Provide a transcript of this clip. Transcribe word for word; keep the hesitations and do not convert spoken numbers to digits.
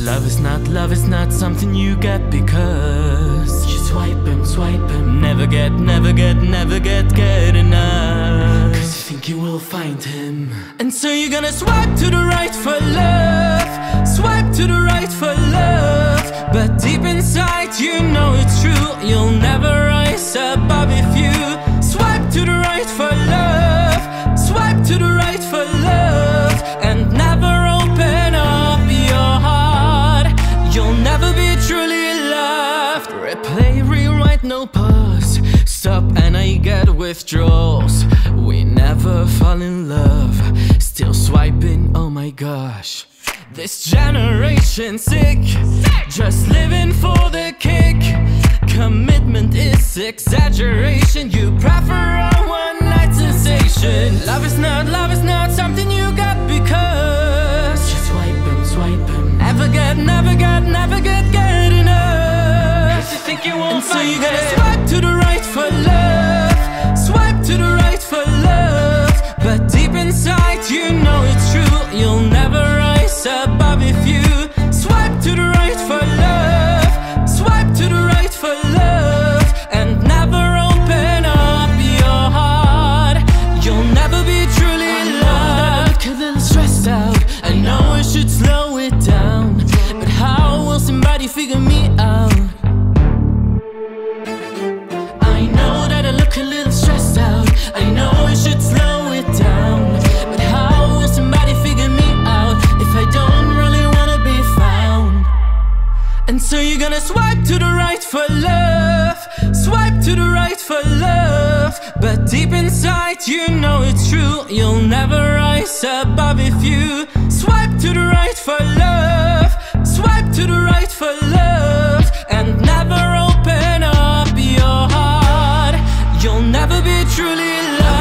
Love is not, love is not something you get because you swipe and swipe and never get, never get, never get, get enough. Cause you think you will find him, and so you're gonna swipe to the right for love, swipe to the right for love. But deep inside you know it's true, you'll never rise above if you swipe to the right for love, swipe to the right for love, and never open up your heart. You'll never be truly loved. Replay, rewrite, no pause. Stop and I get withdrawals. We never fall in love. Still swiping, oh my gosh. This generation sick, sick. Just living for the kick. Commitment is exaggeration. You prefer a one-night sensation. Love is not, love is not something you got because you swipe and swipe and never get, never get, never get, get enough. Cause you think you won't find it. And so you gotta swipe to the right for love, swipe to the right for love. But deep inside you know it's true, you'll never rise above if you swipe to the right for love, swipe to the right for love, and never open up your heart. You'll never be truly loved. I look a little stressed out, I know I should slow it down, but how will somebody figure me out? I know that I look a little stressed out, I know I should slow it down, but how will somebody figure me out if I don't really wanna be found? And so you're gonna swipe to the right for love, swipe to the right for love. But deep inside you know it's true, you'll never rise above if you swipe to the right for love, swipe to the right for love, and never open up your heart. You'll never be truly loved.